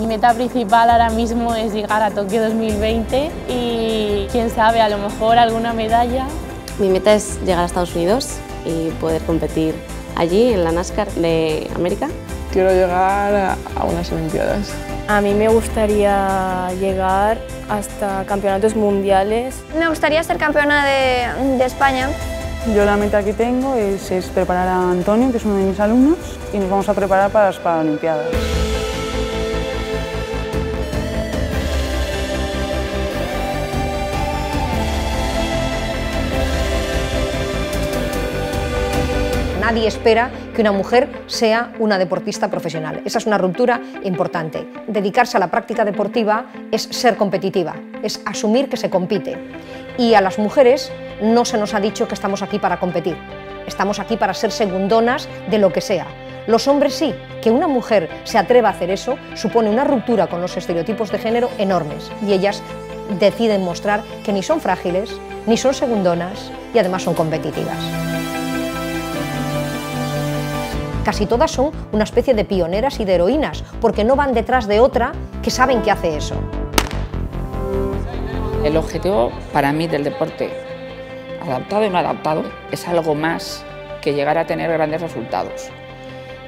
Mi meta principal ahora mismo es llegar a Tokio 2020 y quién sabe, a lo mejor alguna medalla. Mi meta es llegar a Estados Unidos y poder competir allí en la NASCAR de América. Quiero llegar a unas Olimpiadas. A mí me gustaría llegar hasta campeonatos mundiales. Me gustaría ser campeona de España. Yo la meta que tengo es preparar a Antonio, que es uno de mis alumnos, y nos vamos a preparar para las Paralimpiadas. Nadie espera que una mujer sea una deportista profesional. Esa es una ruptura importante. Dedicarse a la práctica deportiva es ser competitiva, es asumir que se compite. Y a las mujeres no se nos ha dicho que estamos aquí para competir. Estamos aquí para ser segundonas de lo que sea. Los hombres sí, que una mujer se atreva a hacer eso supone una ruptura con los estereotipos de género enormes. Y ellas deciden mostrar que ni son frágiles, ni son segundonas y además son competitivas. Casi todas son una especie de pioneras y de heroínas, porque no van detrás de otra que saben que hace eso. El objetivo para mí del deporte, adaptado y no adaptado, es algo más que llegar a tener grandes resultados.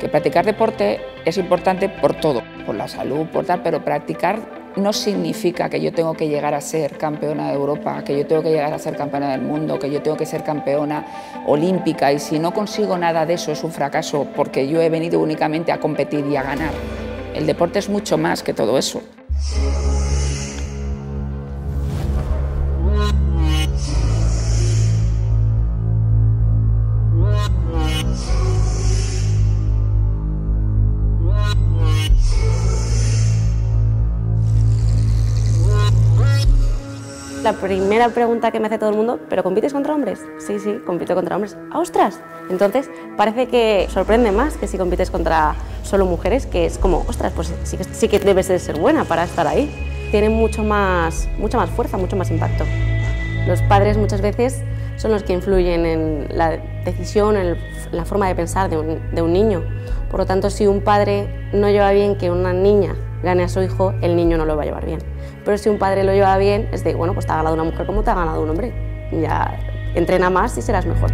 Que practicar deporte es importante por todo, por la salud, por tal, pero practicar no significa que yo tengo que llegar a ser campeona de Europa, que yo tengo que llegar a ser campeona del mundo, que yo tengo que ser campeona olímpica, y si no consigo nada de eso es un fracaso, porque yo he venido únicamente a competir y a ganar. El deporte es mucho más que todo eso. La primera pregunta que me hace todo el mundo, ¿pero compites contra hombres? Sí, sí, compito contra hombres. ¡Ostras! Entonces parece que sorprende más que si compites contra solo mujeres, que es como, ostras, pues sí que debes de ser buena para estar ahí. Tiene mucha más fuerza, mucho más impacto. Los padres muchas veces son los que influyen en la decisión, en la forma de pensar de un niño. Por lo tanto, si un padre no lleva bien que una niña gane a su hijo, el niño no lo va a llevar bien. Pero si un padre lo lleva bien, es de, bueno, pues te ha ganado una mujer como te ha ganado un hombre. Ya entrena más y serás mejor.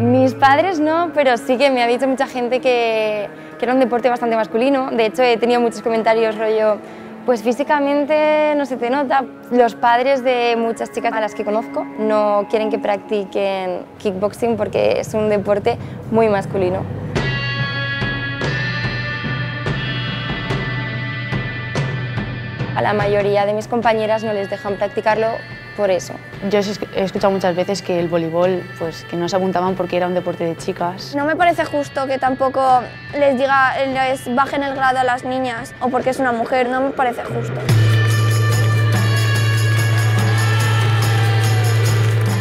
Mis padres no, pero sí que me ha dicho mucha gente que era un deporte bastante masculino. De hecho, he tenido muchos comentarios rollo, pues físicamente no se te nota. Los padres de muchas chicas a las que conozco no quieren que practiquen kickboxing porque es un deporte muy masculino. A la mayoría de mis compañeras no les dejan practicarlo por eso. Yo he escuchado muchas veces que el voleibol, pues que no se apuntaban porque era un deporte de chicas. No me parece justo que tampoco les bajen el grado a las niñas o porque es una mujer, no me parece justo.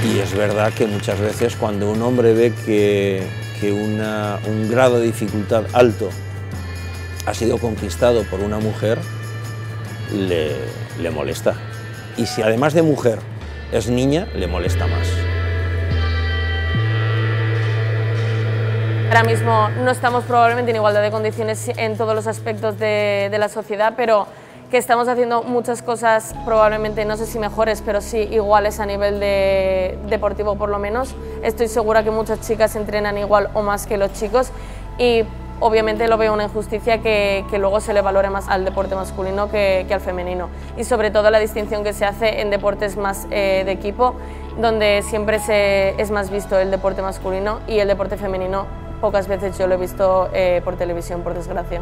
Y es verdad que muchas veces cuando un hombre ve que un grado de dificultad alto ha sido conquistado por una mujer, le molesta. Y si además de mujer es niña, le molesta más. Ahora mismo no estamos probablemente en igualdad de condiciones en todos los aspectos de la sociedad, pero que estamos haciendo muchas cosas probablemente, no sé si mejores, pero sí iguales a nivel deportivo por lo menos. Estoy segura que muchas chicas entrenan igual o más que los chicos y obviamente lo veo una injusticia que luego se le valore más al deporte masculino que al femenino. Y sobre todo la distinción que se hace en deportes más de equipo, donde siempre es más visto el deporte masculino y el deporte femenino pocas veces yo lo he visto por televisión, por desgracia.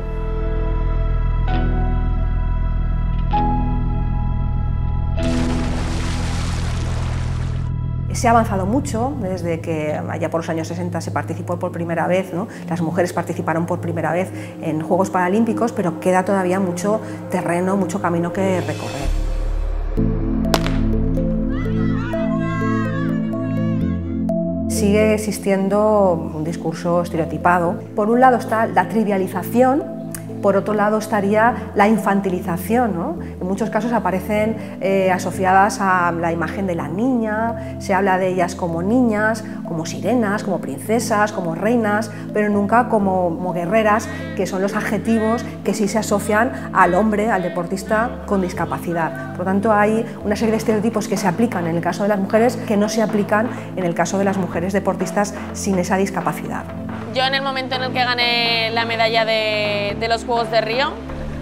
Se ha avanzado mucho desde que allá por los años 60 se participó por primera vez, ¿no? Las mujeres participaron por primera vez en Juegos Paralímpicos, pero queda todavía mucho terreno, mucho camino que recorrer. Sigue existiendo un discurso estereotipado. Por un lado está la trivialización Por otro lado estaría la infantilización, ¿no? En muchos casos aparecen asociadas a la imagen de la niña, se habla de ellas como niñas, como sirenas, como princesas, como reinas, pero nunca como guerreras, que son los adjetivos que sí se asocian al hombre, al deportista con discapacidad. Por lo tanto, hay una serie de estereotipos que se aplican en el caso de las mujeres que no se aplican en el caso de las mujeres deportistas sin esa discapacidad. Yo en el momento en el que gané la medalla de los Juegos de Río,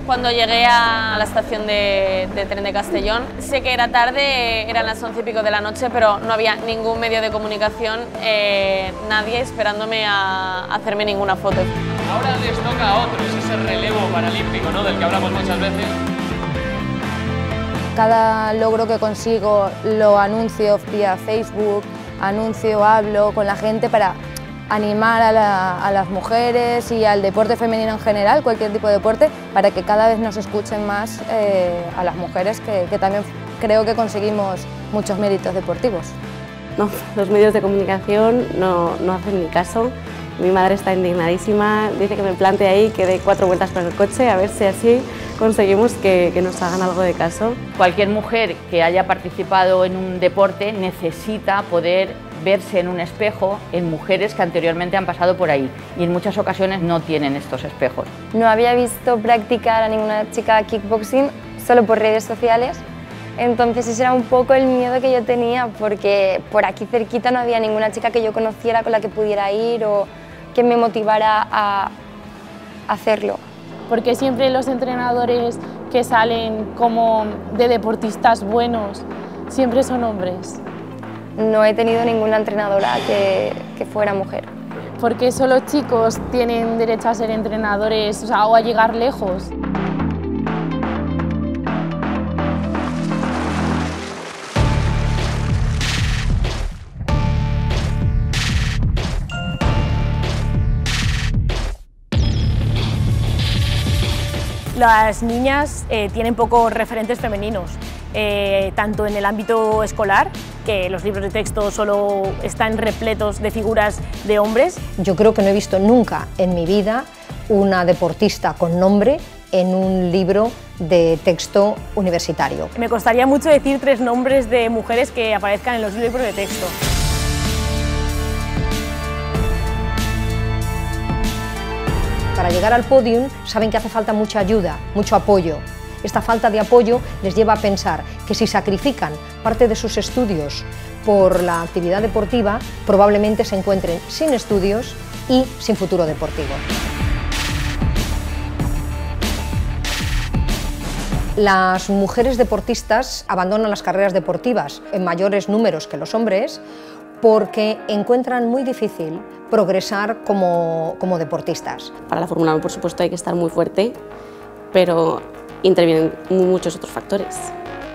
cuando llegué a la estación de tren de Castellón, sé que era tarde, eran las 11 y pico de la noche, pero no había ningún medio de comunicación, nadie esperándome a hacerme ninguna foto. Ahora les toca a otros, ese relevo paralímpico, ¿no?, del que hablamos muchas veces. Cada logro que consigo lo anuncio vía Facebook, hablo con la gente para animar a las mujeres y al deporte femenino en general, cualquier tipo de deporte, para que cada vez nos escuchen más a las mujeres, que también creo que conseguimos muchos méritos deportivos. No, los medios de comunicación no hacen ni caso. Mi madre está indignadísima, dice que me plante ahí, que dé 4 vueltas con el coche, a ver si así conseguimos que nos hagan algo de caso. Cualquier mujer que haya participado en un deporte necesita poder verse en un espejo en mujeres que anteriormente han pasado por ahí, y en muchas ocasiones no tienen estos espejos. No había visto practicar a ninguna chica kickboxing, solo por redes sociales, entonces ese era un poco el miedo que yo tenía, porque por aquí cerquita no había ninguna chica que yo conociera con la que pudiera ir o que me motivara a hacerlo. Porque siempre los entrenadores que salen como de deportistas buenos siempre son hombres. No he tenido ninguna entrenadora que fuera mujer. Porque solo chicos tienen derecho a ser entrenadores, o sea, o a llegar lejos. Las niñas tienen pocos referentes femeninos, tanto en el ámbito escolar, que los libros de texto solo están repletos de figuras de hombres. Yo creo que no he visto nunca en mi vida una deportista con nombre en un libro de texto universitario. Me costaría mucho decir 3 nombres de mujeres que aparezcan en los libros de texto. Para llegar al podium saben que hace falta mucha ayuda, mucho apoyo. Esta falta de apoyo les lleva a pensar que si sacrifican parte de sus estudios por la actividad deportiva, probablemente se encuentren sin estudios y sin futuro deportivo. Las mujeres deportistas abandonan las carreras deportivas en mayores números que los hombres porque encuentran muy difícil progresar como deportistas. Para la Fórmula 1, por supuesto, hay que estar muy fuerte, pero intervienen muchos otros factores.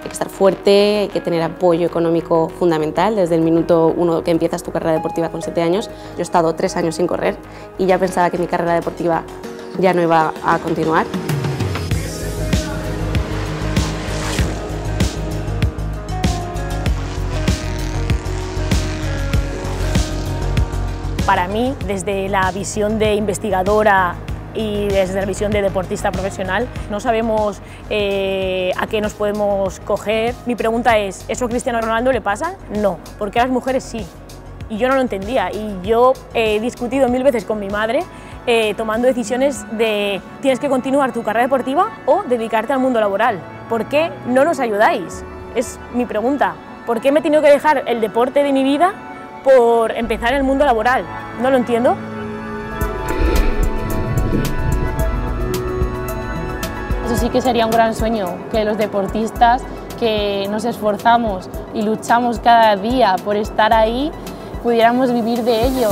Hay que estar fuerte, hay que tener apoyo económico fundamental desde el minuto 1 que empiezas tu carrera deportiva con 7 años. Yo he estado 3 años sin correr y ya pensaba que mi carrera deportiva ya no iba a continuar. Para mí, desde la visión de investigadora y desde la visión de deportista profesional, no sabemos a qué nos podemos coger. Mi pregunta es, ¿eso a Cristiano Ronaldo le pasa? No, porque a las mujeres sí. Y yo no lo entendía, y yo he discutido 1000 veces con mi madre tomando decisiones de tienes que continuar tu carrera deportiva o dedicarte al mundo laboral. ¿Por qué no nos ayudáis? Es mi pregunta. ¿Por qué me he tenido que dejar el deporte de mi vida por empezar en el mundo laboral? No lo entiendo. Eso sí que sería un gran sueño, que los deportistas que nos esforzamos y luchamos cada día por estar ahí, pudiéramos vivir de ello.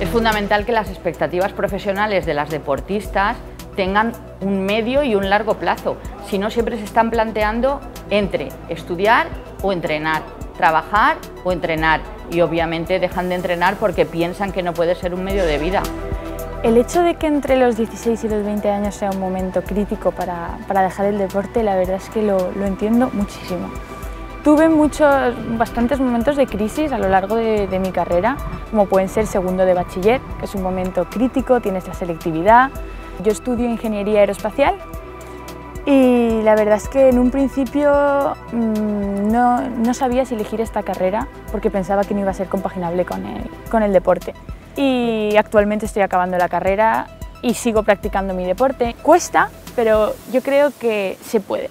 Es fundamental que las expectativas profesionales de las deportistas tengan un medio y un largo plazo. Si no, siempre se están planteando entre estudiar o entrenar, trabajar o entrenar, y obviamente dejan de entrenar porque piensan que no puede ser un medio de vida. El hecho de que entre los 16 y los 20 años sea un momento crítico para dejar el deporte, la verdad es que lo entiendo muchísimo. Tuve bastantes momentos de crisis a lo largo de mi carrera, como pueden ser segundo de bachiller, que es un momento crítico, tienes la selectividad. Yo estudio ingeniería aeroespacial y la verdad es que en un principio no sabía si elegir esta carrera porque pensaba que no iba a ser compaginable con el deporte. Y actualmente estoy acabando la carrera y sigo practicando mi deporte. Cuesta, pero yo creo que se puede.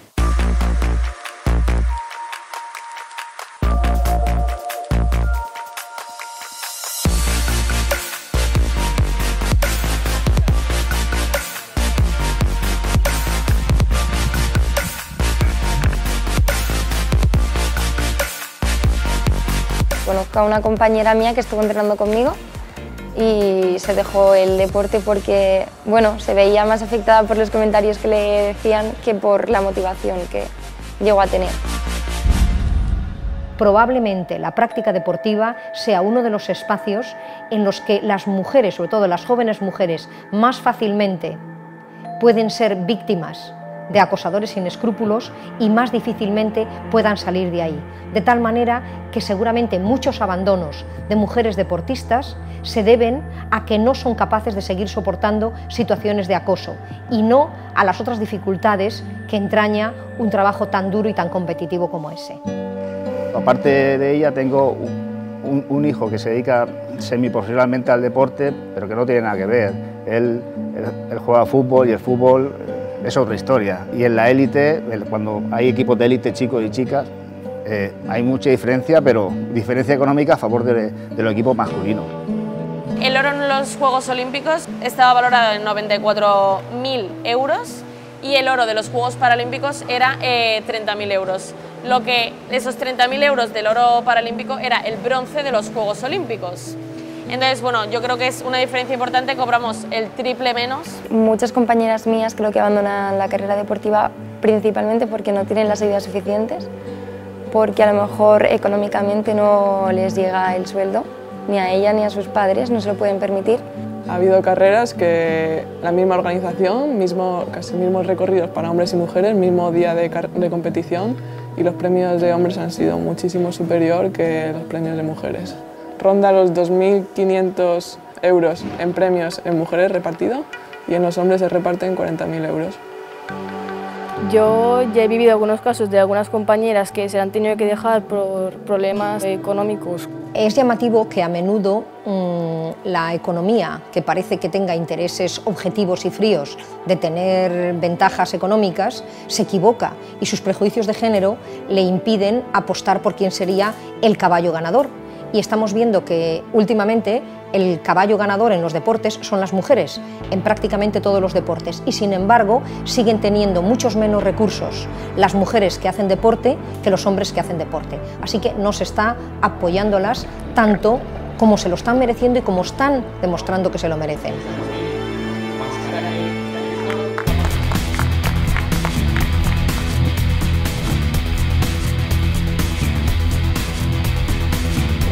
Conozco a una compañera mía que estuvo entrenando conmigo y se dejó el deporte porque, bueno, se veía más afectada por los comentarios que le decían que por la motivación que llegó a tener. Probablemente la práctica deportiva sea uno de los espacios en los que las mujeres, sobre todo las jóvenes mujeres, más fácilmente pueden ser víctimas de acosadores sin escrúpulos y más difícilmente puedan salir de ahí. De tal manera que seguramente muchos abandonos de mujeres deportistas se deben a que no son capaces de seguir soportando situaciones de acoso y no a las otras dificultades que entraña un trabajo tan duro y tan competitivo como ese. Aparte de ella tengo un hijo que se dedica semiprofesionalmente al deporte, pero que no tiene nada que ver. Él juega fútbol y el fútbol es otra historia. Y en la élite, cuando hay equipos de élite, chicos y chicas, hay mucha diferencia, pero diferencia económica a favor de los equipos masculinos. El oro en los Juegos Olímpicos estaba valorado en 94.000 euros y el oro de los Juegos Paralímpicos era 30.000 euros. Lo que esos 30.000 euros del oro paralímpico era el bronce de los Juegos Olímpicos. Entonces, bueno, yo creo que es una diferencia importante, cobramos el triple menos. Muchas compañeras mías creo que abandonan la carrera deportiva principalmente porque no tienen las ayudas suficientes, porque a lo mejor económicamente no les llega el sueldo, ni a ella ni a sus padres, no se lo pueden permitir. Ha habido carreras que la misma organización, casi mismos recorridos para hombres y mujeres, mismo día de competición, y los premios de hombres han sido muchísimo superior que los premios de mujeres. Ronda los 2.500 euros en premios en mujeres repartido y en los hombres se reparten 40.000 euros. Yo ya he vivido algunos casos de algunas compañeras que se han tenido que dejar por problemas económicos. Es llamativo que a menudo la economía, que parece que tenga intereses objetivos y fríos de tener ventajas económicas, se equivoca y sus prejuicios de género le impiden apostar por quién sería el caballo ganador. Y estamos viendo que últimamente el caballo ganador en los deportes son las mujeres, en prácticamente todos los deportes, y sin embargo siguen teniendo muchos menos recursos las mujeres que hacen deporte que los hombres que hacen deporte. Así que no se está apoyándolas tanto como se lo están mereciendo y como están demostrando que se lo merecen.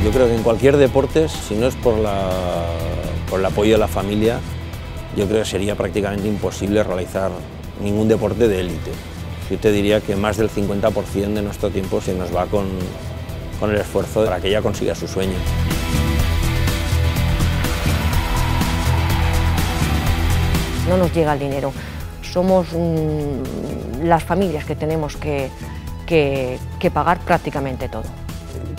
Yo creo que en cualquier deporte, si no es por el apoyo de la familia, yo creo que sería prácticamente imposible realizar ningún deporte de élite. Yo te diría que más del 50% de nuestro tiempo se nos va con el esfuerzo para que ella consiga su sueño. No nos llega el dinero, somos las familias que tenemos que pagar prácticamente todo.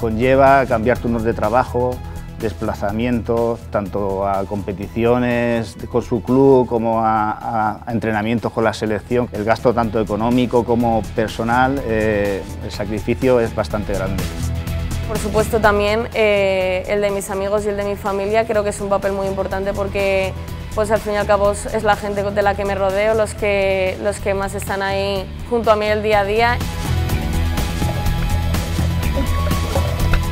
Conlleva cambiar turnos de trabajo, desplazamientos, tanto a competiciones con su club como a entrenamientos con la selección. El gasto tanto económico como personal, el sacrificio es bastante grande. Por supuesto también el de mis amigos y el de mi familia creo que es un papel muy importante porque pues al fin y al cabo es la gente de la que me rodeo, los que más están ahí junto a mí el día a día.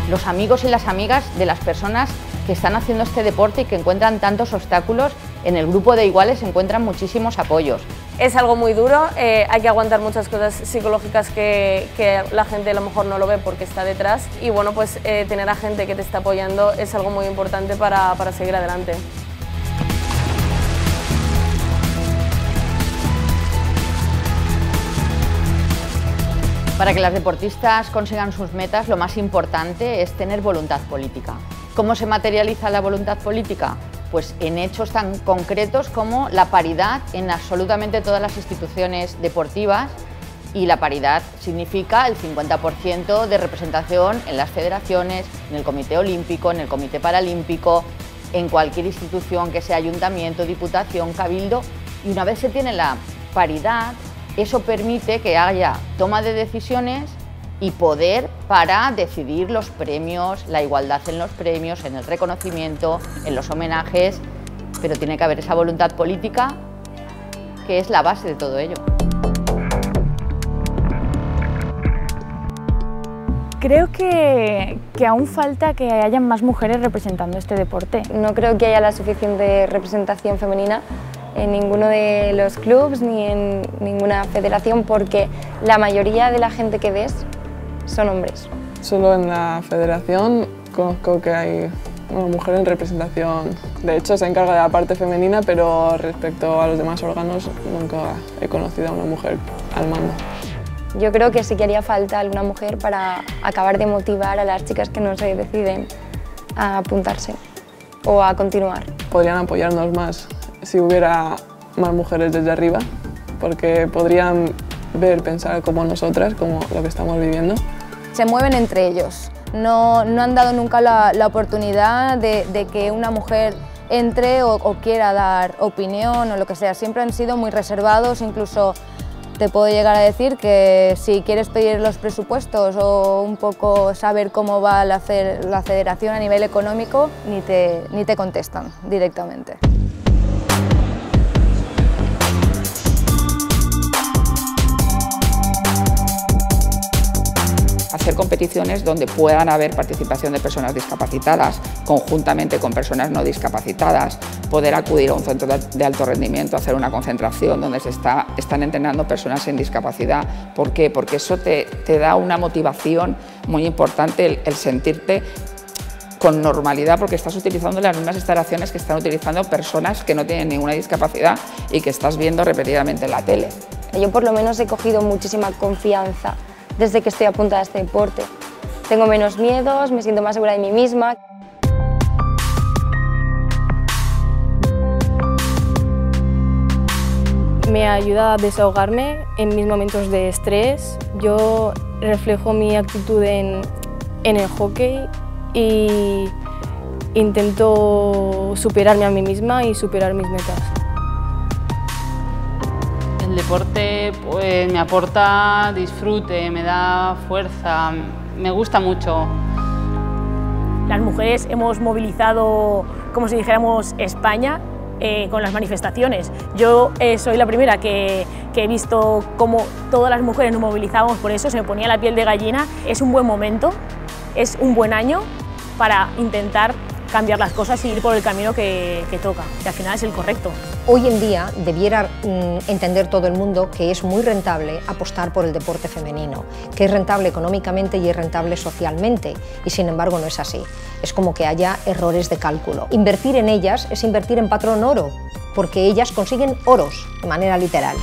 Los amigos y las amigas de las personas que están haciendo este deporte y que encuentran tantos obstáculos, en el grupo de iguales encuentran muchísimos apoyos. Es algo muy duro, hay que aguantar muchas cosas psicológicas que la gente a lo mejor no lo ve porque está detrás y bueno, pues tener a gente que te está apoyando es algo muy importante para seguir adelante. Para que las deportistas consigan sus metas, lo más importante es tener voluntad política. ¿Cómo se materializa la voluntad política? Pues en hechos tan concretos como la paridad en absolutamente todas las instituciones deportivas, y la paridad significa el 50% de representación en las federaciones, en el Comité Olímpico, en el Comité Paralímpico, en cualquier institución que sea ayuntamiento, diputación, cabildo. Y una vez se tiene la paridad, eso permite que haya toma de decisiones y poder para decidir los premios, la igualdad en los premios, en el reconocimiento, en los homenajes, pero tiene que haber esa voluntad política que es la base de todo ello. Creo que aún falta que hayan más mujeres representando este deporte. No creo que haya la suficiente representación femenina en ninguno de los clubes ni en ninguna federación, porque la mayoría de la gente que ves son hombres. Solo en la federación conozco que hay una mujer en representación. De hecho, se encarga de la parte femenina, pero respecto a los demás órganos nunca he conocido a una mujer al mando. Yo creo que sí que haría falta alguna mujer para acabar de motivar a las chicas que no se deciden a apuntarse o a continuar. Podrían apoyarnos más si hubiera más mujeres desde arriba, porque podrían ver, pensar como nosotras, como lo que estamos viviendo. Se mueven entre ellos. No han dado nunca la oportunidad de que una mujer entre o quiera dar opinión o lo que sea. Siempre han sido muy reservados, incluso te puedo llegar a decir que si quieres pedir los presupuestos o un poco saber cómo va la federación a nivel económico, ni te contestan directamente. Hacer competiciones donde puedan haber participación de personas discapacitadas conjuntamente con personas no discapacitadas, poder acudir a un centro de alto rendimiento, hacer una concentración donde están entrenando personas en discapacidad. ¿Por qué? Porque eso te da una motivación muy importante, el sentirte con normalidad, porque estás utilizando las mismas instalaciones que están utilizando personas que no tienen ninguna discapacidad y que estás viendo repetidamente en la tele. Yo por lo menos he cogido muchísima confianza desde que estoy apuntada a este deporte. Tengo menos miedos, me siento más segura de mí misma. Me ayuda a desahogarme en mis momentos de estrés. Yo reflejo mi actitud en el hockey e intento superarme a mí misma y superar mis metas. El deporte, pues, me aporta disfrute, me da fuerza, me gusta mucho. Las mujeres hemos movilizado, como si dijéramos, España con las manifestaciones. Yo soy la primera que he visto cómo todas las mujeres nos movilizábamos por eso, se me ponía la piel de gallina. Es un buen momento, es un buen año para intentar cambiar las cosas y ir por el camino que toca, que al final es el correcto. Hoy en día debiera entender todo el mundo que es muy rentable apostar por el deporte femenino, que es rentable económicamente y es rentable socialmente, y sin embargo no es así. Es como que haya errores de cálculo. Invertir en ellas es invertir en patrón oro, porque ellas consiguen oros de manera literal.